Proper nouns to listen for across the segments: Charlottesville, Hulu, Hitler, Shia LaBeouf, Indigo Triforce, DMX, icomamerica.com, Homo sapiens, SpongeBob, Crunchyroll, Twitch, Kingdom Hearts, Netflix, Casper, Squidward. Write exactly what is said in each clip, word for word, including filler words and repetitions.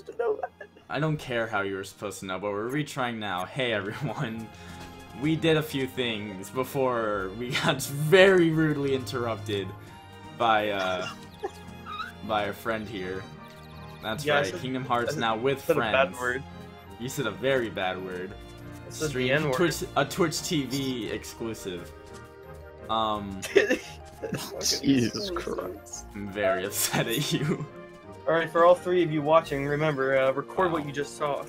supposed to know that? I don't care how you were supposed to know, but we're retrying now. Hey everyone, we did a few things before we got very rudely interrupted by uh, by a friend here. That's yeah, right, said, Kingdom Hearts now with friends. A bad word. You said a very bad word. Stream Twitch, a Twitch T V exclusive. Um. Jesus Christ! I'm very upset at you. All right, for all three of you watching, remember uh, record wow. what you just saw.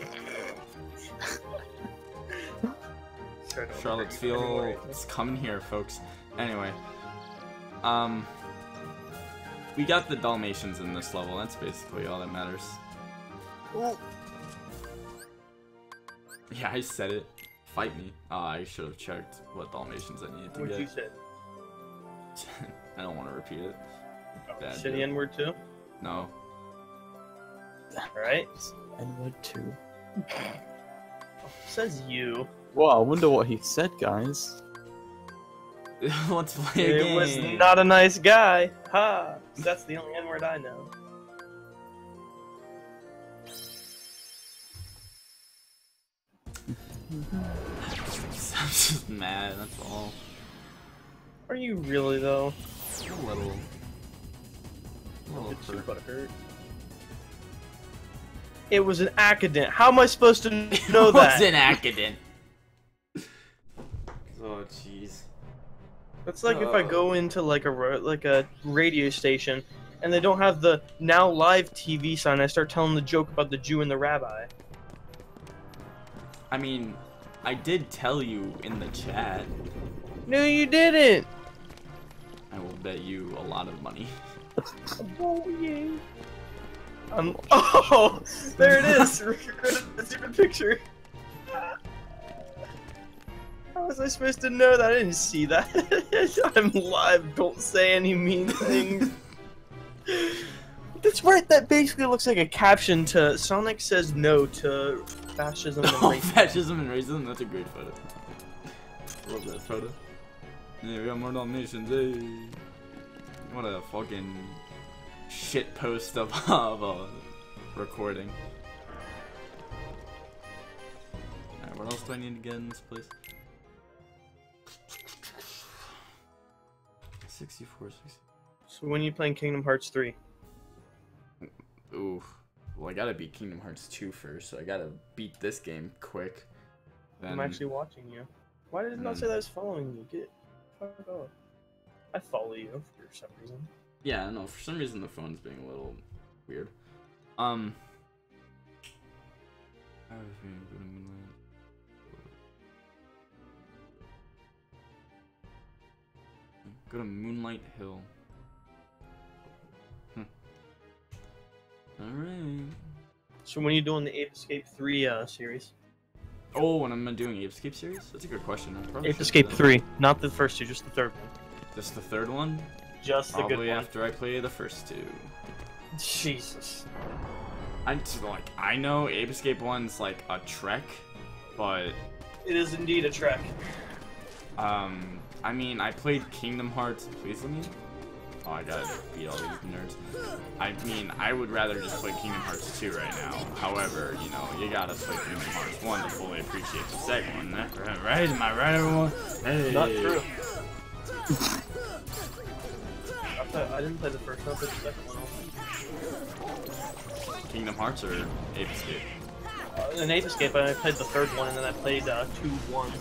Charlottesville, it's coming here, folks. Anyway, um, we got the Dalmatians in this level. That's basically all that matters. Ooh. Yeah, I said it. Fight me. Uh, I should have checked what Dalmatians I needed to what get. What you said? I don't want to repeat it. Oh, say the N-word too? No. Alright. N-word too. Says you. Well, I wonder what he said, guys. Let's play a game. It was not a nice guy. Ha! That's the only N-word I know. I'm just mad, that's all. Are you really though? A little. A little hurt. It was an accident. How am I supposed to know that? It was an accident. Oh jeez. That's like uh, if I go into like a like a radio station and they don't have the now live T V sign. I start telling the joke about the Jew and the rabbi. I mean, I did tell you in the chat. No, you didn't. I will bet you a lot of money. Oh, yeah. Um, oh, there it is. That's your picture. How was I supposed to know that? I didn't see that. I'm live. Don't say any mean things. That's right. That basically looks like a caption to Sonic Says No to Fascism and Racism. Oh, fascism and racism? That's a great photo. I love that photo. Yeah, we got more nominations, hey! What a fucking shit post of a recording. Alright, what else do I need to get in this place? sixty-four, sixty. So when are you playing Kingdom Hearts three? Ooh. Well, I gotta beat Kingdom Hearts two first, so I gotta beat this game quick. Then... I'm actually watching you. Why did it not say that I was following you? Get fuck off. I follow you for some reason. Yeah, no, for some reason the phone's being a little weird. Um. Go to Moonlight Hill. Hm. Alright. So when are you doing the Ape Escape three uh, series? Oh, when I'm doing Ape Escape series? That's a good question. Ape Escape three, not the first two, just the third one. Just the third one? Just the good one. Probably after I play the first two. Jesus. I like. I know Ape Escape one's like a trek, but it is indeed a trek. Um, I mean, I played Kingdom Hearts. Please let me. Oh, I gotta beat all these nerds. I mean, I would rather just play Kingdom Hearts two right now. However, you know, you gotta play Kingdom Hearts one to fully appreciate the second one. That's right, right? Am I right, everyone? Hey. Not true. I, thought, I didn't play the first one, but the second one. Kingdom Hearts or Ape Escape? Uh, in Ape Escape, I played the third one, and then I played uh, two one.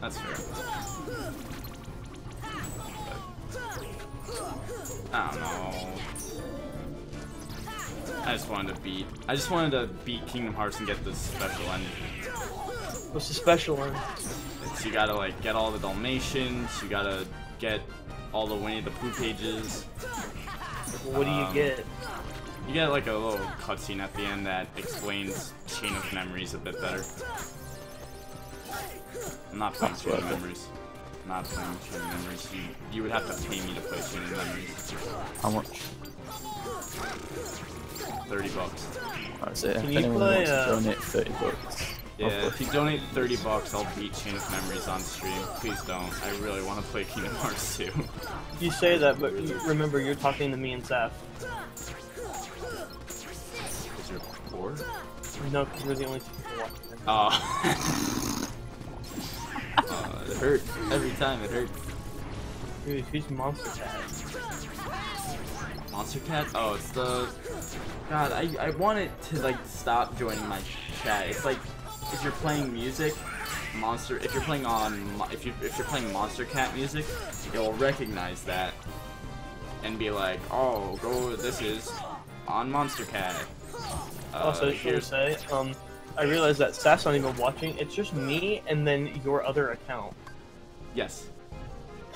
That's fair. I don't know. I just wanted to beat. I just wanted to beat Kingdom Hearts and get this special ending. What's the special one? It's, you gotta like get all the Dalmatians. You gotta get all the Winnie the Pooh pages. What um, do you get? You get like a little cutscene at the end that explains Chain of Memories a bit better. I'm not playing Chain of Memories. Not playing Chain of Memories. You, you would have to pay me to play Chain of Memories. How much? Thirty bucks. Alright, so if anyone wants to donate thirty bucks. Yeah, if you donate thirty bucks, I'll beat Chain of Memories on stream. Please don't. I really want to play Kingdom Hearts two. You say that, but remember, you're talking to me and Saf. there before? No, because we're the only two people watching it. Oh. uh, it hurts. Every time it hurts. Dude, who's Monster Cat? Monster Cat? Oh, it's the... God, I, I want it to, like, stop joining my chat. It's like, if you're playing music, Monster... If you're playing on... If, you, if you're playing Monster Cat music, it will recognize that. And be like, oh, go, this is on Monster Cat. Uh, also, I should say, um, I realized that Sass not even watching. It's just me and then your other account. Yes.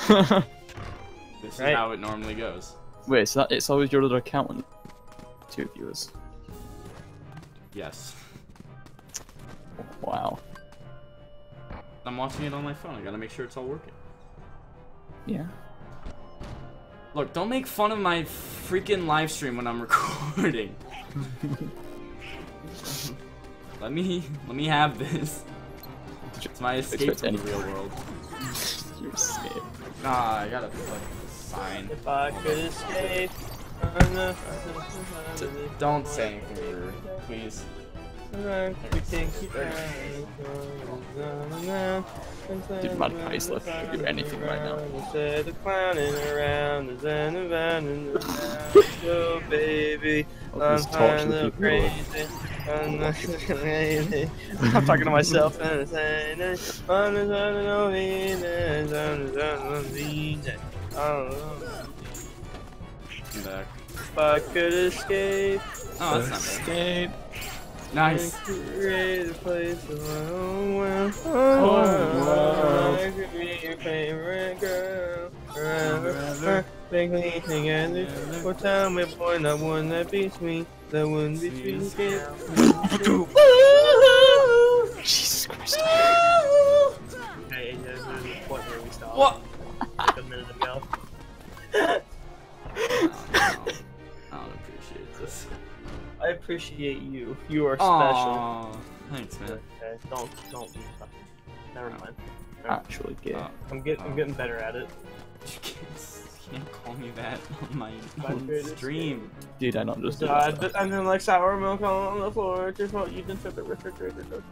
this right? is how it normally goes. Wait, so that, it's always your other account when two of you is. Yes. Wow. I'm watching it on my phone. I gotta make sure it's all working. Yeah. Look, don't make fun of my freaking live stream when I'm recording. let me let me have this. It's my escape from the real world. You're escape. Nah, I gotta fucking sign. If I could escape, don't say anything weird, please. Dude, my bracelet can do anything right now. So baby, I'm talking crazy. I'm talking to myself. I'm back. If I could escape, oh, that's not escape. Nice. Create a place of my own world. Oh, wow. I could be your favorite girl. Forever. Vaguely together. Or tell me, boy, not one that beats me. That wouldn't be true. Jesus Christ. Hey, there's a point where we stopped. What? Like a minute ago. I don't appreciate this. I appreciate you. You are Aww. Special. Thanks, man. Okay, don't, don't be fucking. Never mind. Never Actually, get. Uh, I'm getting, uh, I'm getting better at it. You can't, you can't call me that on my own stream, dude. I don't just. God, but I'm like sour milk on the floor. Just what you didn't fit the refrigerator.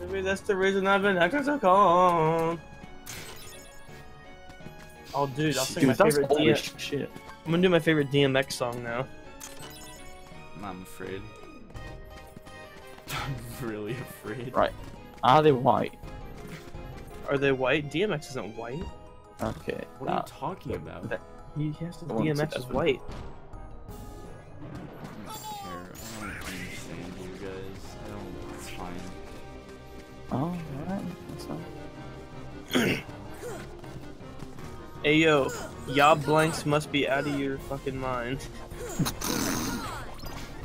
Maybe that's the reason I've been acting so calm. Oh, dude, I'll sing dude, my favorite D M X. Shit. I'm gonna do my favorite D M X song now. I'm afraid. I'm really afraid. Right. Are they white? Are they white? D M X isn't white. Okay. What that, are you talking about? That, he has to D M X is white. I don't care. I don't understand you guys. I don't. It's fine. Oh, alright. That's fine. Hey yo, y'all blanks must be out of your fucking mind.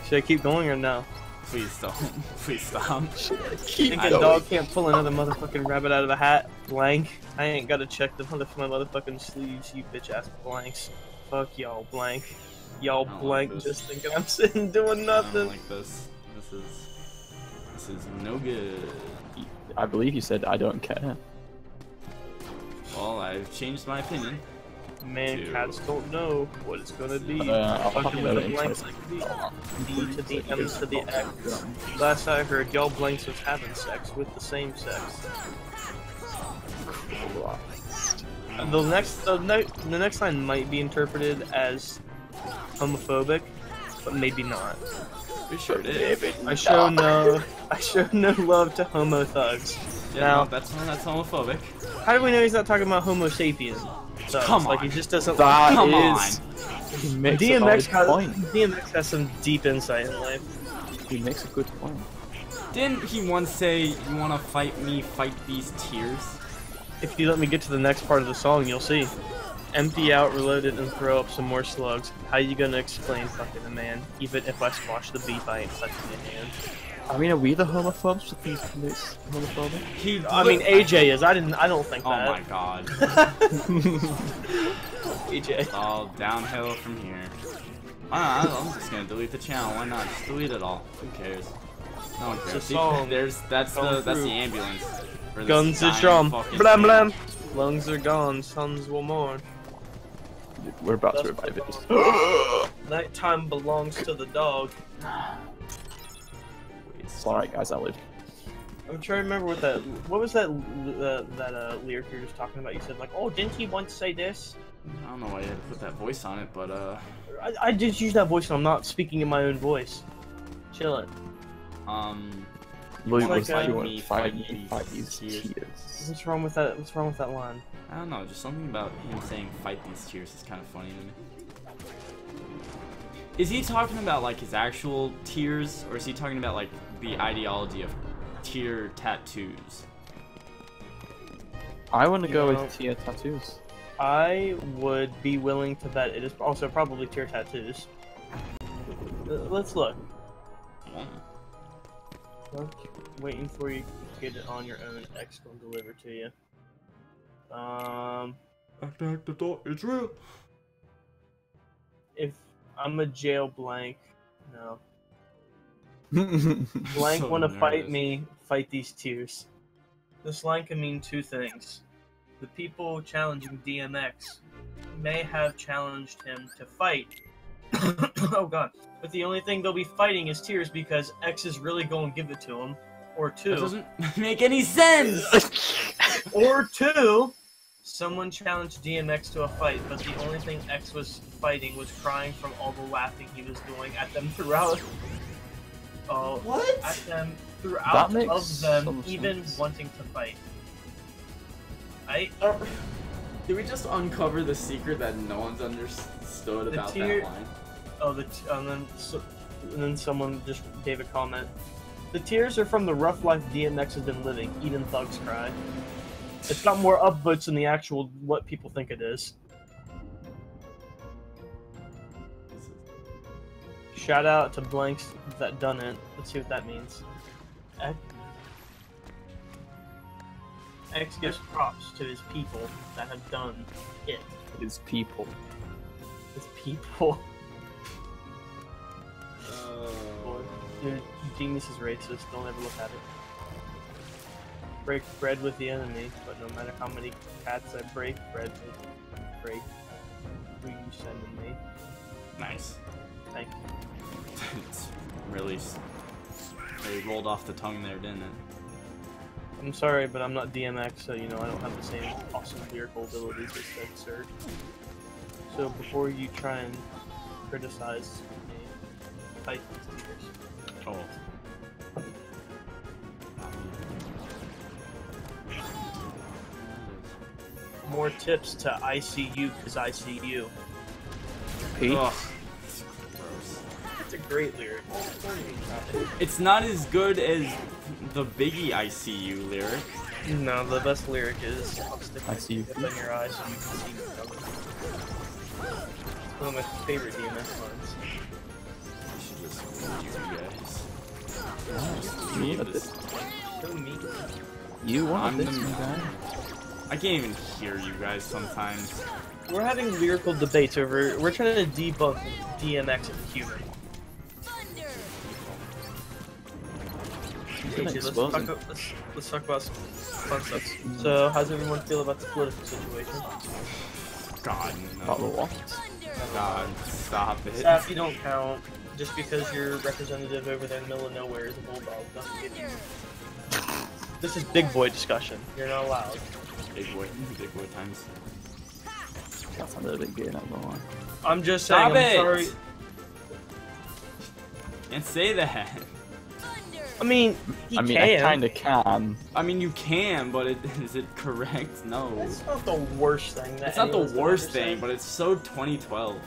Should I keep going or no? Please don't. Please stop. Think a dog can't pull another motherfucking rabbit out of a hat, blank. I ain't gotta check the mother for my motherfucking sleeves, you bitch ass blanks. Fuck y'all blank. Y'all blank like just thinking I'm sitting doing nothing. I don't like this. This is this is no good. I believe you said I don't care. Well, I've changed my opinion. Man, Dude. Cats don't know what it's gonna be. Uh, Fucking with the blanks like B. B to the M to the X. Last I heard, y'all blanks was having sex with the same sex. And the next, the next, the next line might be interpreted as homophobic, but maybe not. We sure did. I show no, I show no love to homo thugs. Yeah, now no, that's that's homophobic. How do we know he's not talking about Homo sapiens? So, come on. Like he just doesn't. That come is... on. D M X has point. D M X has some deep insight in life. He makes a good point. Didn't he once say, "You wanna fight me? Fight these tears." If you let me get to the next part of the song, you'll see. Empty out, reload it, and throw up some more slugs. How you gonna explain fucking the man? Even if I squash the beef, I ain't touching the hand. I mean, are we the homophobes with these homophobic? He, I mean, A J is. I didn't. I don't think oh that. Oh my god. A J. It's all downhill from here. I don't know, I'm just gonna delete the channel. Why not? Just delete it all. Who cares? No one cares. See, there's that's Come the that's through. The ambulance. Guns are strong. Blam blam. Lungs are gone. Sons will mourn. We're about that's to revive it. Nighttime belongs to the dog. Alright guys, I lived. I'm trying to remember what that, what was that uh, that uh, lyric you were just talking about? You said like, oh, didn't he once say this? I don't know why you had to put that voice on it, but uh... I, I just use that voice and I'm not speaking in my own voice. Chill it. Um... Like, like, uh, me, fight me, fight these tears. What's wrong with that? What's wrong with that line? I don't know. Just something about him saying "fight these tears" is kind of funny to me. Is he talking about like his actual tears, or is he talking about like the ideology of tear tattoos? I want to go know, with tear tattoos. I would be willing to bet it is also probably tear tattoos. Let's look. Yeah. Waiting for you to get it on your own. X will deliver to you. Um. Act, act, the door. It's real. If I'm a jail blank, no. Blank so wanna nervous. Fight me? Fight these tears. This line can mean two things. The people challenging D M X may have challenged him to fight. Oh god. But the only thing they'll be fighting is tears because X is really going to give it to him. Or two. That doesn't make any sense! Or two, someone challenged D M X to a fight, but the only thing X was fighting was crying from all the laughing he was doing at them throughout. Oh, what? At them throughout of them even sense. Wanting to fight. I. Uh, Did we just uncover the secret that no one's understood about that line? Oh, the t and then so, and then someone just gave a comment. The tears are from the rough life D M X has been living. Eden thugs cry. It's got more upvotes than the actual what people think it is. Shout out to blanks that done it. Let's see what that means. X, X gives props to his people that have done it. His people. His people. Dude, genius is racist, don't ever look at it. Break bread with the enemy, but no matter how many cats I break bread with, break who you sending me. Nice. Thank you. It's really... They rolled off the tongue there, didn't it? I'm sorry, but I'm not D M X, so you know I don't have the same awesome lyrical abilities as that, sir. So before you try and criticize me, fight these tears. Oh. More tips to I C U because I C U. Pete? Ugh. It's gross. It's a great lyric. It's not as good as the Biggie I C U lyric. No, the best lyric is I'll stick my tip in your eyes so you can see me coming. It's one of my favorite D M S lines. You guys. Oh, you want this? You want this, guy? I can't even hear you guys sometimes. We're having lyrical debates over. We're trying to debunk D M X and humor. Hey, let's, talk about, let's, let's talk about some fun stuff. So, how's everyone feel about the political situation? God, no. God, stop it. Staff, you don't count. Just because your representative over there in the middle of nowhere is a bulldog doesn't give you. This is big boy discussion. You're not allowed. Big boy. Big boy times. That's not a big game, I'm not lying. I'm just saying, Stop I'm it. sorry. Can't say that. I mean, he I mean, can. I kinda can. I mean, you can, but it, is it correct? No. That's not the worst thing. That it's not the worst thing, saying. But it's so twenty twelve.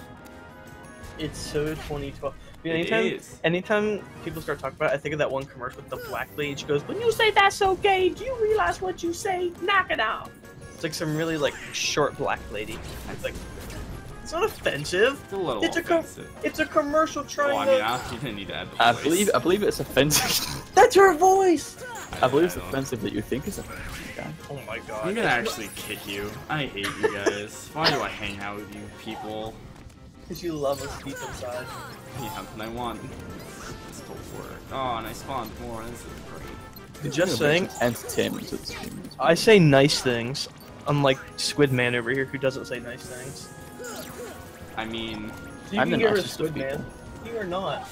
It's so twenty twelve. Dude, anytime, it is. Anytime people start talking about it, I think of that one commercial with the black lady. She goes, "When you say that's so gay, do you realize what you say? Knock it out." It's like some really like short black lady. It's like it's not offensive. It's a little it's offensive. A it's a commercial trying. Oh, I mean, to... I, you didn't need to add the I voice. believe I believe it's offensive. That's her voice. I, I believe I it's offensive that you think it's offensive. Guy. Oh my god. I'm gonna actually kick you. I hate you guys. Why do I hang out with you people? Because you love us deep inside. Yeah, and I want this to work. Oh, and I spawned more. This is great. Just saying, entertainment. I say nice things, unlike Squid Man over here, who doesn't say nice things. I mean, so you I'm the nicest Squid Man. You are not.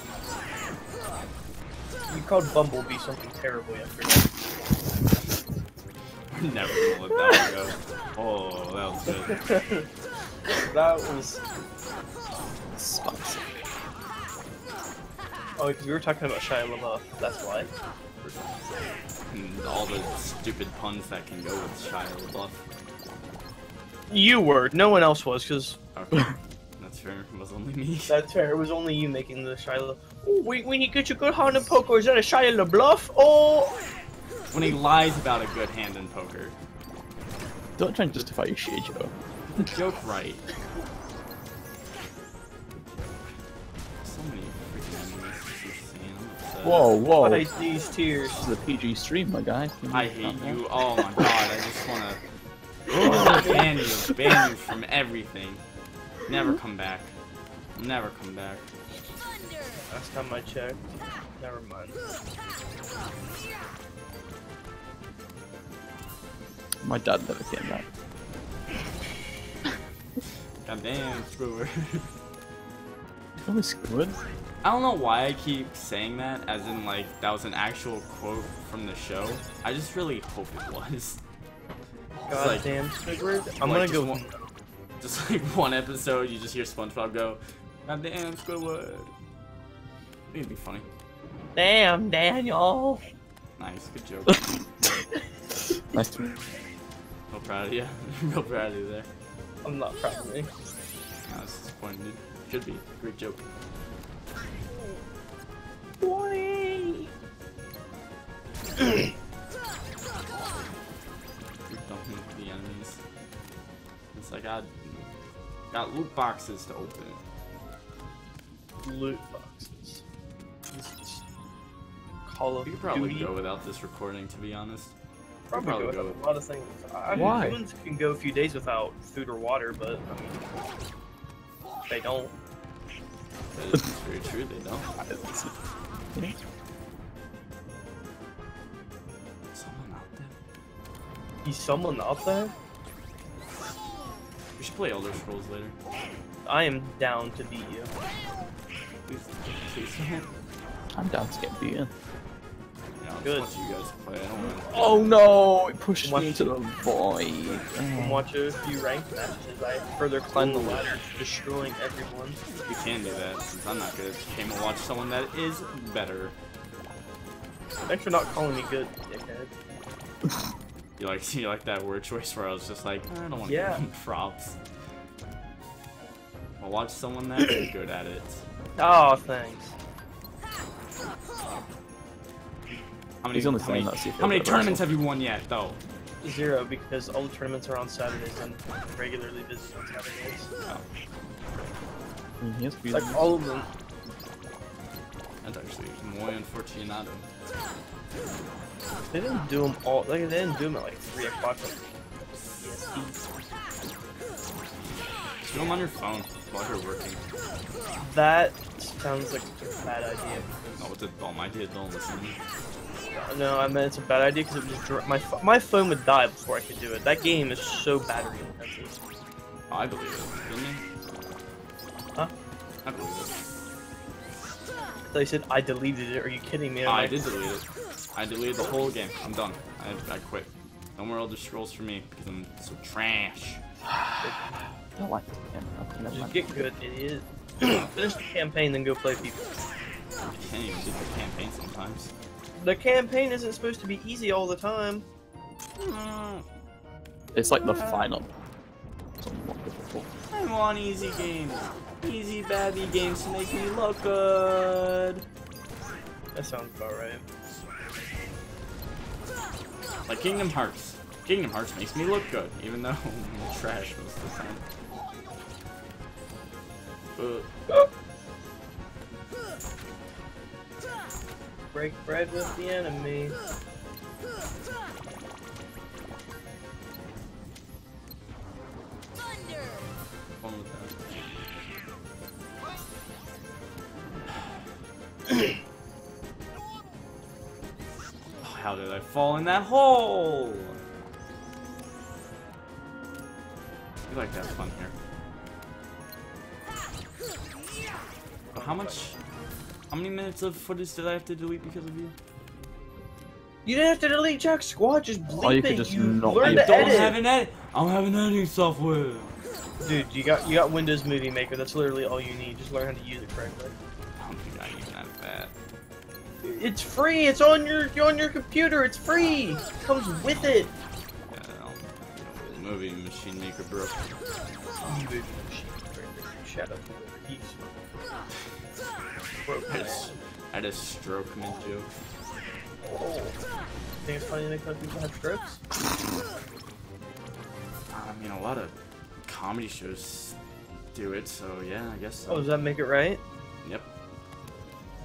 You called Bumblebee something terrible yesterday. I'm never gonna let that one go. Oh, that was good. That was spicy. Oh, because we were talking about Shia LaBeouf, that's why. And all the stupid puns that can go with Shia LaBeouf. You were. No one else was, because... Okay. That's fair. It was only me. That's fair. It was only you making the Shia LaBeouf. Oh, wait, when he gets a good hand in poker, is that a Shia LaBeouf? Oh! When he lies about a good hand in poker. Don't try and justify your shit, Joe. Joke right. So many freaking enemies. Whoa, whoa. I hate these tears. This is a P G stream, my guy. I hate you. Oh my god, I just wanna... Oh, ban you, ban you from everything. Never come back. Never come back. Last time I checked. Never mind. My dad never came back. Goddamn, screwer. That was good. I don't know why I keep saying that, as in like that was an actual quote from the show. I just really hope it was. God like, damn Squidward. I'm like, gonna go one. Just like one episode, you just hear SpongeBob go, God damn Squidward. It'd be funny. Damn Daniel. Nice, good joke. Nice to meet you. Real proud of you. Real proud of you there. I'm not proud of me. I was disappointed, dude. Should be. Great joke. Boy. The enemies. It's like I got loot boxes to open. Loot boxes. Call of Duty. We could probably go without this recording, to be honest. Probably, probably go without a lot of things. I mean, why? Humans can go a few days without food or water, but I mean, they don't. That's very true. They don't. Someone out there. He's someone up there? We should play Elder Scrolls later. I am down to beat you. Please, please. I'm down to get beaten. Yeah, I'll Good. Watch you guys play. I don't know. Oh no! It pushed watch me into the void. From watch a few ranked matches, I further climb the ladder, destroying everyone. You can do that, since I'm not good. You came and watch someone that is better. Thanks for not calling me good, dickhead. You like you like that word choice where I was just like, I don't want to yeah. give him props. I'll watch someone that is good at it. Oh, thanks. How many, how many, how many tournaments have you won yet, though? Zero, because all the tournaments are on Saturdays and I'm regularly busy on Saturdays. Oh. Yes, like all of them. That's actually muy infortunato. They didn't do them all. Like, they didn't do them at like three o'clock. Do them on your phone while you're working. That sounds like a bad idea. No, it's a dumb idea. Don't listen to me. No, I meant it's a bad idea because it was my my phone would die before I could do it. That game is so battery intensive. Oh, I believe it. Didn't you? Huh? I believe it. They said I deleted it. Are you kidding me? I'm I like... did delete it. I deleted the whole game. I'm done. I, I quit. No more Elder Scrolls for me because I'm so trash. I don't like the camera. Just get good, idiot. Finish the campaign, then go play people. I can't even do the campaign sometimes. The campaign isn't supposed to be easy all the time. It's like the final. I want easy games. Easy babby games to make me look good. That sounds about right. Like Kingdom Hearts. Kingdom Hearts makes me look good, even though I'm trash most of the time. But... Oh. Break bread with the enemy. How did I fall in that hole? We like to have fun here. But how much How many minutes of footage did I have to delete because of you? You didn't have to delete Jack Squad, just bleep it. Just you not learn to edit. I don't have an edit. I don't have an editing software. Dude, you got you got Windows Movie Maker. That's literally all you need. Just learn how to use it correctly. I don't think I use that bad. It's free. It's on your on your computer. It's free. It comes with it. Yeah, I Movie Machine Maker, bro. Movie Machine Maker. Shut up. I just stroke me joke. Oh. Think it's funny that people have strokes? I mean, a lot of comedy shows do it, so yeah, I guess so. Oh, does that make it right? Yep.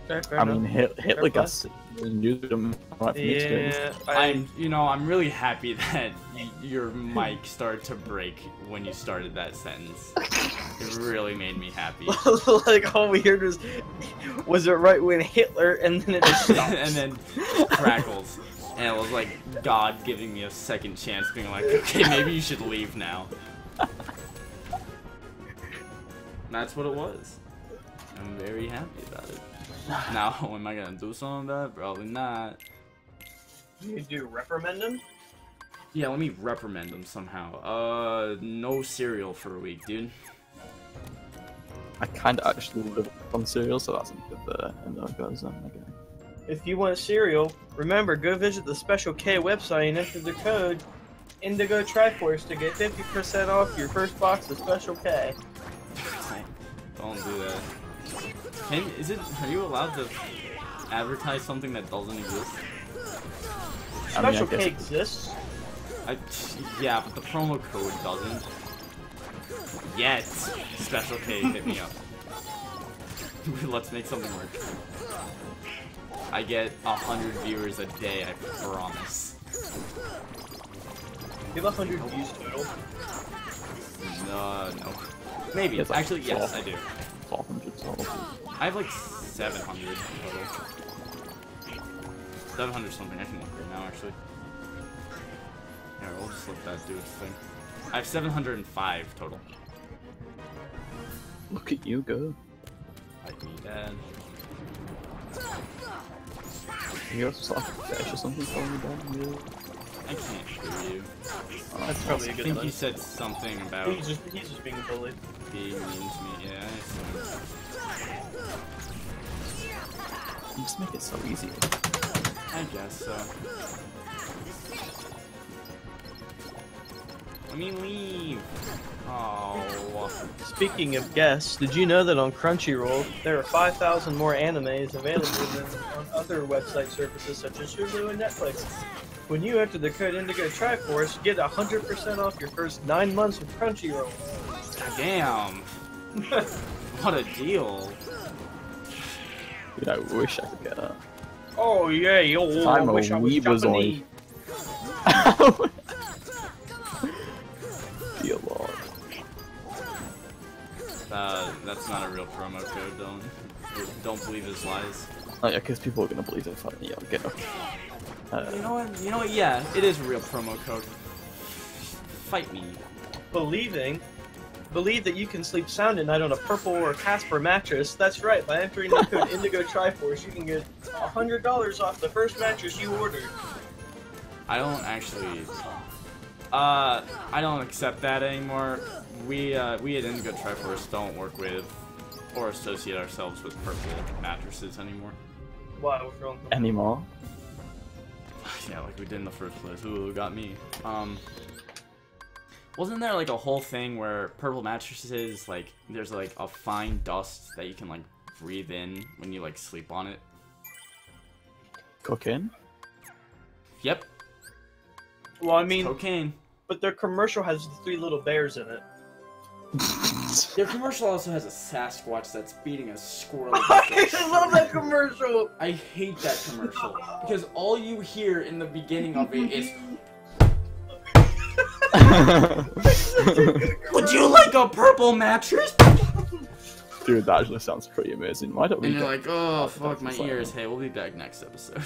Fair, fair I enough. mean, hit, hit like us and use them. Yeah, I'm, you know, I'm really happy that your mic started to break when you started that sentence. It really made me happy. Like, all we heard was, was it right when Hitler, and then it just stops. And then crackles. And it was like God giving me a second chance, being like, okay, maybe you should leave now. And that's what it was. I'm very happy about it. Now, am I gonna do something about it? Probably not. You do reprimand him? Yeah, let me reprimand him somehow. Uh, no cereal for a week, dude. I kinda actually live on cereal, so that's a good uh, no goes on again. If you want cereal, remember, go visit the Special K website and enter the code Indigo Triforce to get fifty percent off your first box of Special K. Don't do that. Can, is it, are you allowed to advertise something that doesn't exist? I mean, Special K exists. I, yeah, but the promo code doesn't. Yet! Special K, hit me up. Let's make something work. I get a hundred viewers a day, I promise. You have a hundred nope. views total? No, no. Maybe. Like Actually, twelve. Yes, I do. I have like seven hundred total. seven hundred something, I can look right now actually. Here, we'll just let that do its thing. I have seven hundred five total. Look at you go. I'd be dead. You got some fish or something falling down? I can't hear you. Oh, That's probably a good I think one. He said something about... He's just, he's just being bullied. Being mean to me, yeah. You just make it so easy. I guess so. Let me leave. Oh. Speaking of guests, did you know that on Crunchyroll, there are five thousand more animes available than on other website services such as Hulu and Netflix? When you enter the code Indigo Triforce, get one hundred percent off your first nine months of Crunchyroll. Damn. What a deal. Dude, I wish I could get up. Oh, yeah, yo. I wish I was Japanese. Dear Lord. Uh, that's not a real promo code, Dylan. Don't believe his lies. Oh, yeah, because people are gonna believe it. Yeah, okay. Uh, you know what? You know what? Yeah, it is a real promo code. Fight me. Believing. Believe that you can sleep sound at night on a purple or Casper mattress. That's right, by entering the code Indigo Triforce, you can get one hundred dollars off the first mattress you ordered. I don't actually... Uh, I don't accept that anymore. We, uh, we at Indigo Triforce don't work with or associate ourselves with purple mattresses anymore. Why? What's wrong? Anymore? Yeah, like we did in the first place. Ooh, got me. Um... Wasn't there like a whole thing where purple mattresses, like, there's like a fine dust that you can like breathe in when you like sleep on it? Cocaine? Yep. Well, I mean, cocaine. But their commercial has three little bears in it. Their commercial also has a Sasquatch that's beating a squirrel. I love that commercial! I hate that commercial. Because all you hear in the beginning of it is... Would you like a purple mattress? Dude, that actually sounds pretty amazing. Why don't we? And you're like, oh fuck my ears. Hey, we'll be back next episode.